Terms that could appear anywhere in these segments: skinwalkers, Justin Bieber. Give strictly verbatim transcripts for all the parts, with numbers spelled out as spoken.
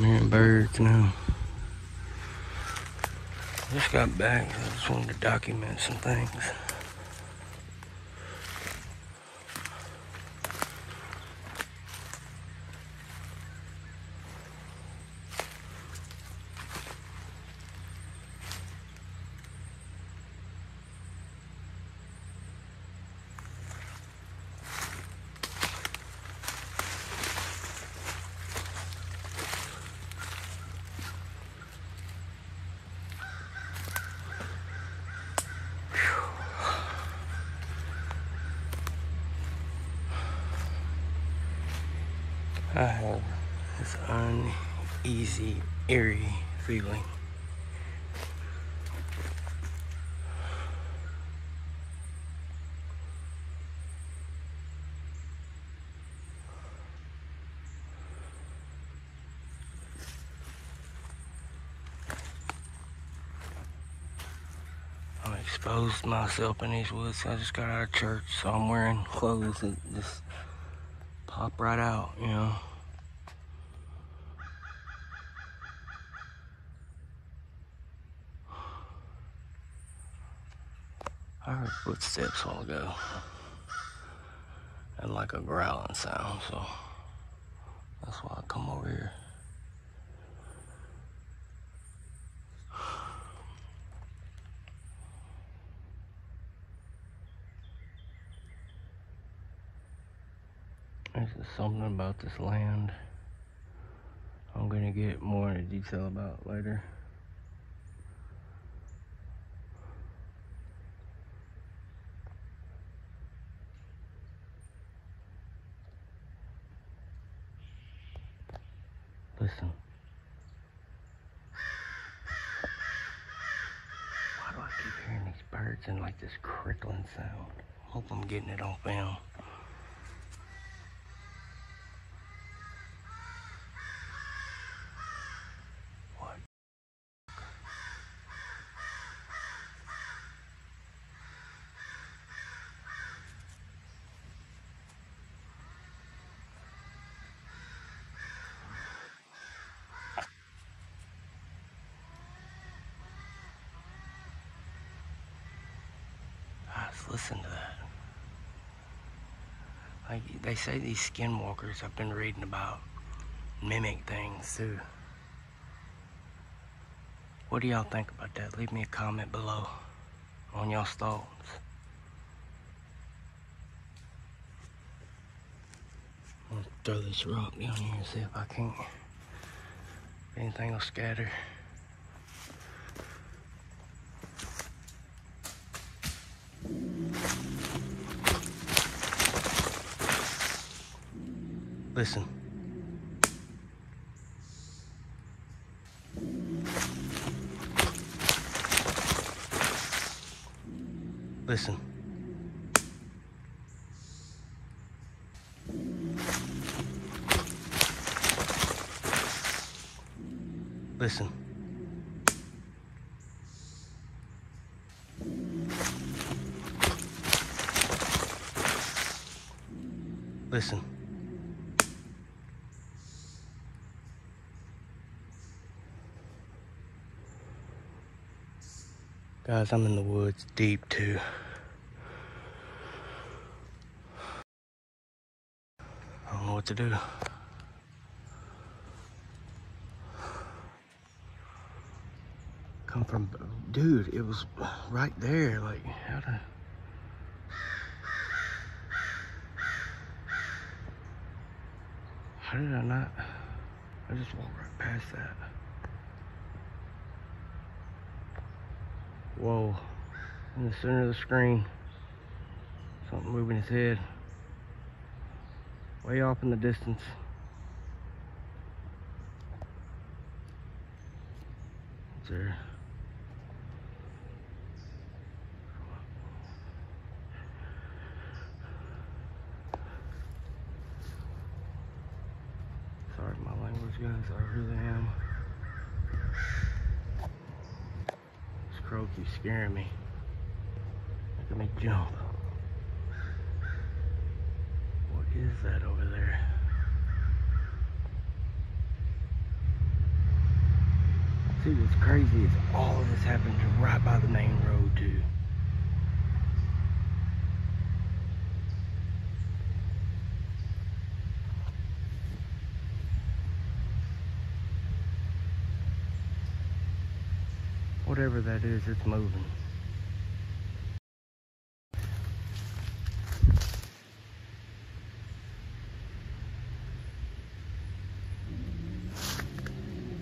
I'm here in Barrier Canal. Just got back, I just wanted to document some things. I have this uneasy, eerie feeling. I exposed myself in these woods. I just got out of church, so I'm wearing clothes that just pop right out, you know. I heard footsteps a while ago and like a growling sound, so that's why I come over here. There's just something about this land I'm gonna get more into detail about later. Listen. Why do I keep hearing these birds and like this crickling sound? Hope I'm getting it on film. Listen to that. Like they say, these skinwalkers I've been reading about mimic things too. What do y'all think about that? Leave me a comment below on y'all's thoughts. I'm gonna throw this rock down here and see if I can't. If anything will scatter. Listen. Listen. Listen. Listen. Guys, I'm in the woods deep too. I don't know what to do. Come from, dude, it was right there. Like, how to. How did I not? I just walked right past that. Whoa, in the center of the screen, something moving its head, way off in the distance. It's there. Sorry for my language, guys, I really am. Crow keeps scaring me. Look at me jump. What is that over there? See, what's crazy is all of this happens right by the main road too. Whatever that is, it's moving.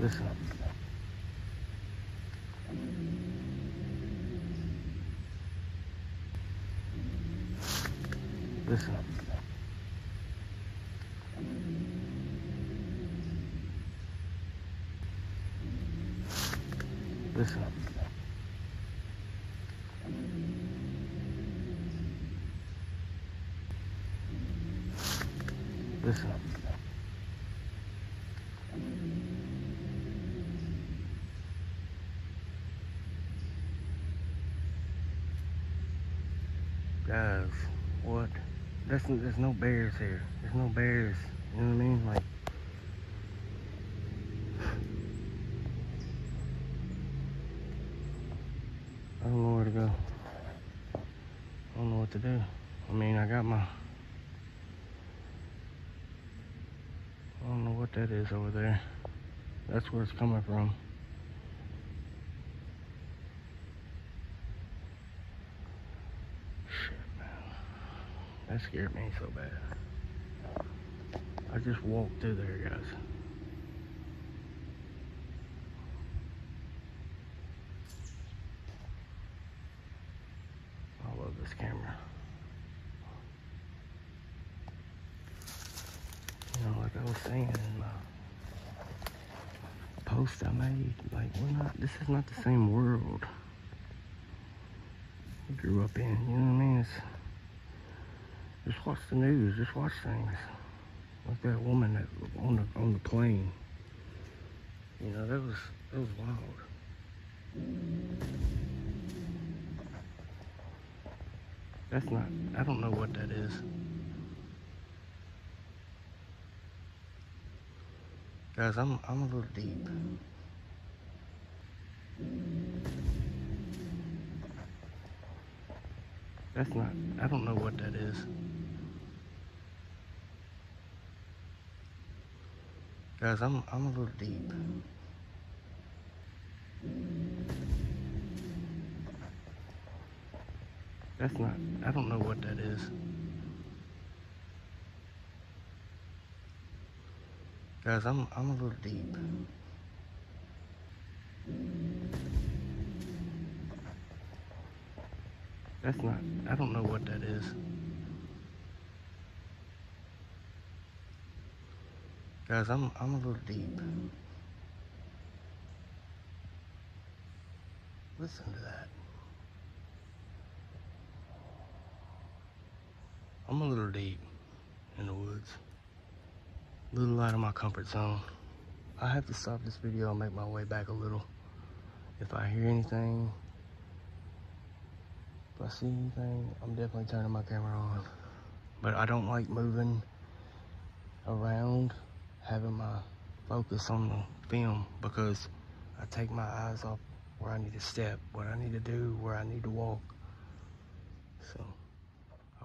Listen. Listen. Listen. Listen. Guys, what? There's, there's no bears here. There's no bears. You know what I mean? Like, I don't know where to go. I don't know what to do. I mean, I got my... I don't know what that is over there. That's where it's coming from. That scared me so bad. I just walked through there, guys. I love this camera. You know, like I was saying in my post I made, like, we're not, this is not the same world we grew up in, you know what I mean? It's, just watch the news, just watch things. Like that woman that on the on the plane. You know, that was that was wild. That's not, I don't know what that is. Guys, I'm I'm a little deep. That's not, I don't know what that is. Guys, I'm I'm a little deep. That's not, I don't know what that is. Guys, I'm I'm a little deep. That's not, I don't know what that is. Guys, I'm I'm a little deep. Listen to that. I'm a little deep in the woods. A little out of my comfort zone. I have to stop this video and make my way back a little. If I hear anything, if I see anything, I'm definitely turning my camera on. But I don't like moving around, having my focus on the film, because I take my eyes off where I need to step, what I need to do, where I need to walk. So I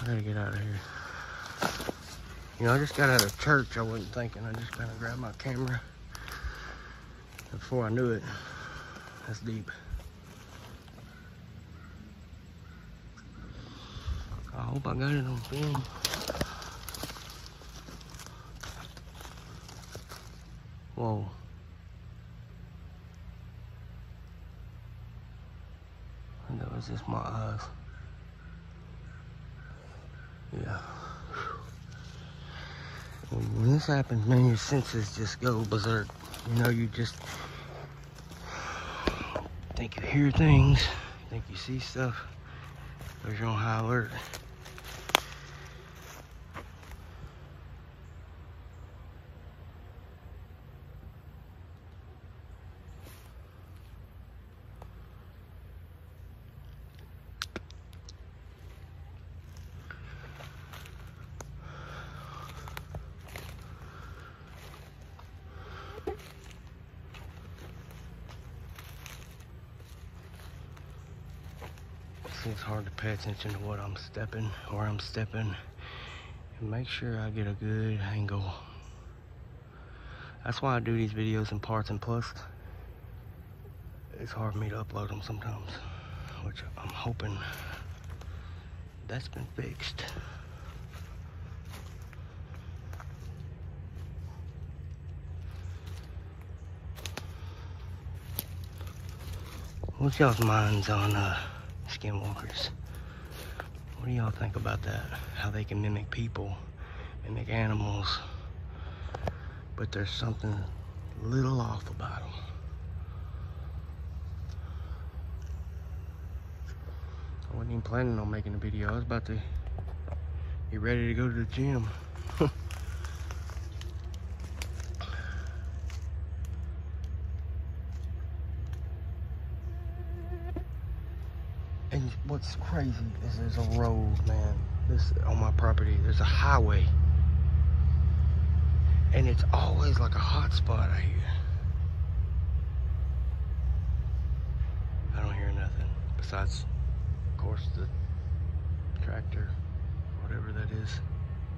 I gotta get out of here. You know, I just got out of church. I wasn't thinking. I just kind of grabbed my camera. Before I knew it, that's deep. I hope I got it on film. Whoa. I know it's just my eyes. Yeah. When this happens, man, your senses just go berserk. You know, you just think you hear things, think you see stuff. They're on high alert. It's hard to pay attention to what I'm stepping, where I'm stepping, and make sure I get a good angle. That's why I do these videos in parts, and plus it's hard for me to upload them sometimes, which I'm hoping that's been fixed. What's y'all's minds on uh skinwalkers? What do y'all think about that? How they can mimic people, mimic animals, but there's something a little off about them. I wasn't even planning on making a video. I was about to be ready to go to the gym. And what's crazy is there's a road, man. This on my property, there's a highway, and it's always like a hot spot out here. I don't hear nothing besides, of course, the tractor, whatever that is.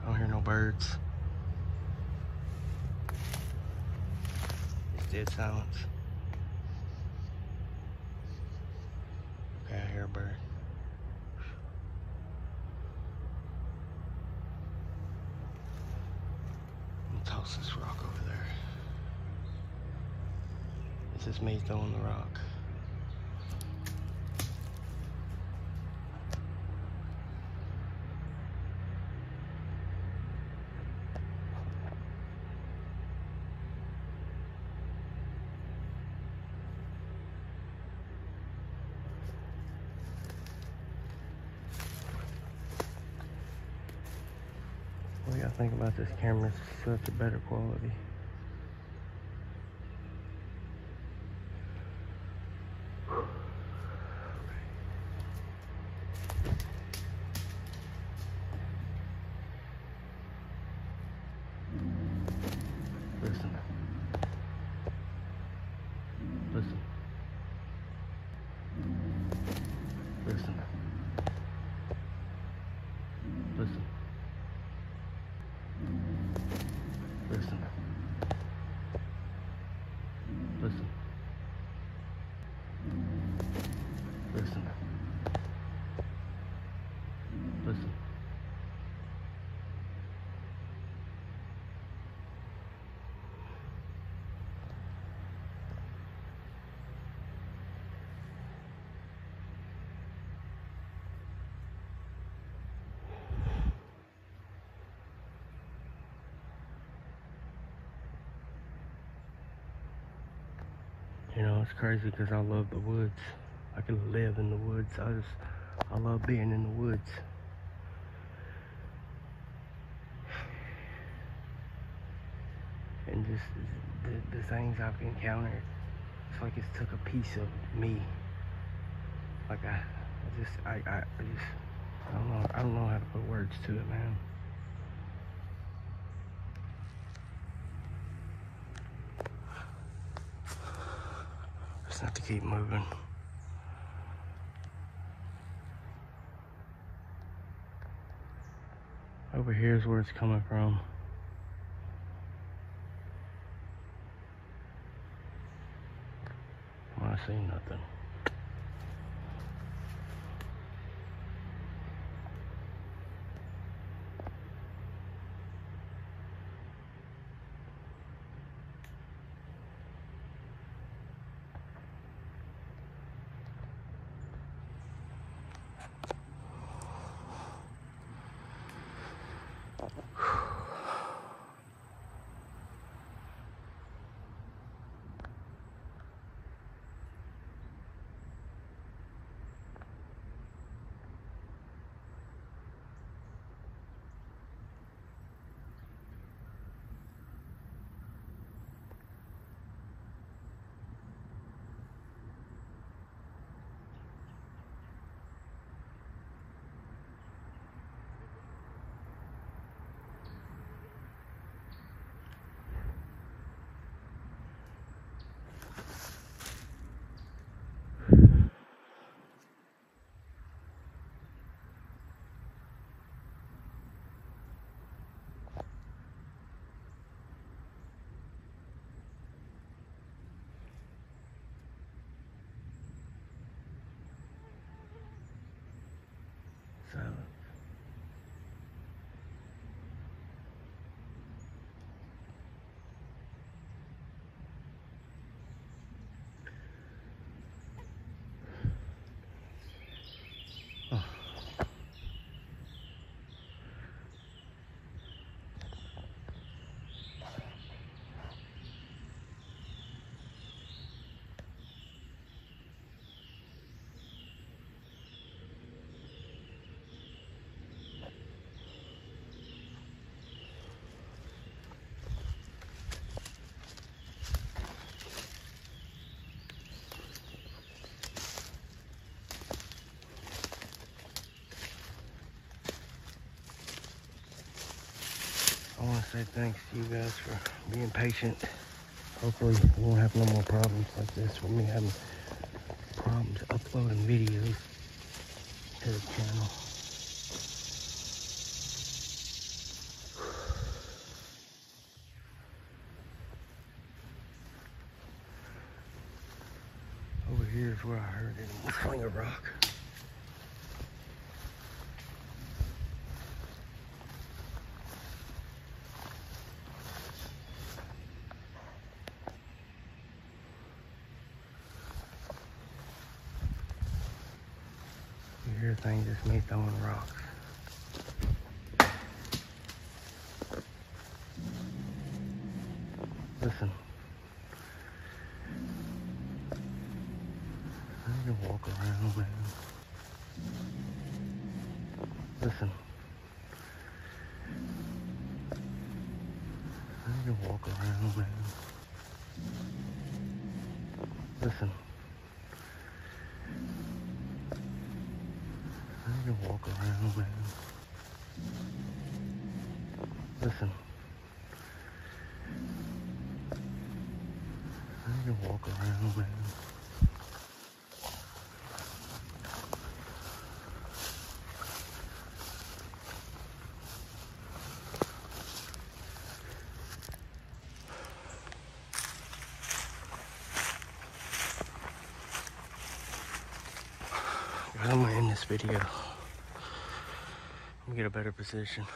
I don't hear no birds. It's dead silence. I hear a bird. I'm gonna toss this rock over there. This is me throwing the rock. What do y'all think about this camera? It's such a better quality. Listen. Listen. Listen. Listen. Listen. Listen. Listen. Listen. You know, it's crazy because I love the woods. I can live in the woods. I just, I love being in the woods. And just the, the things I've encountered, it's like it's took a piece of me. Like I, I just, I, I, I just, I don't know, I don't know how to put words to it, man. Have to keep moving. Over here is where it's coming from. I see nothing. Silence. Oh. I want to say thanks to you guys for being patient. Hopefully we won't have no more problems like this with me having problems uploading videos to the channel. Over here is where I heard it. I'm gonna swing a rock. Your thing just me throwing rocks. Listen. I can walk around, man. Listen. I can walk around, man. Listen. I can walk around, man. Listen. I can walk around, man. I'm gonna end this video. Get a better position.